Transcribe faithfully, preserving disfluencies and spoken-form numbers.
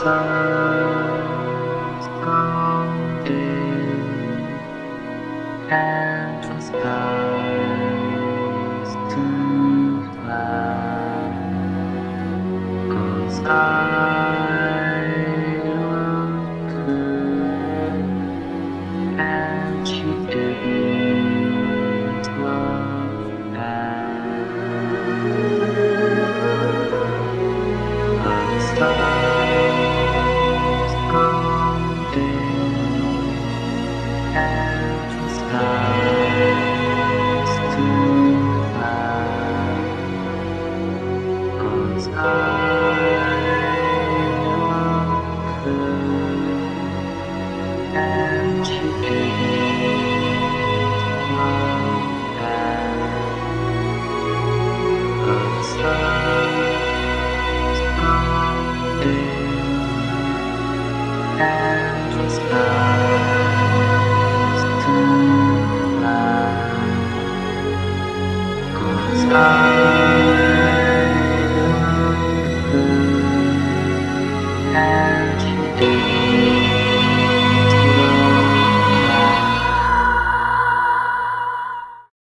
stars come in and the skies turn black, 'cause I loved her and she didn't love back. The stars I love her, and she did.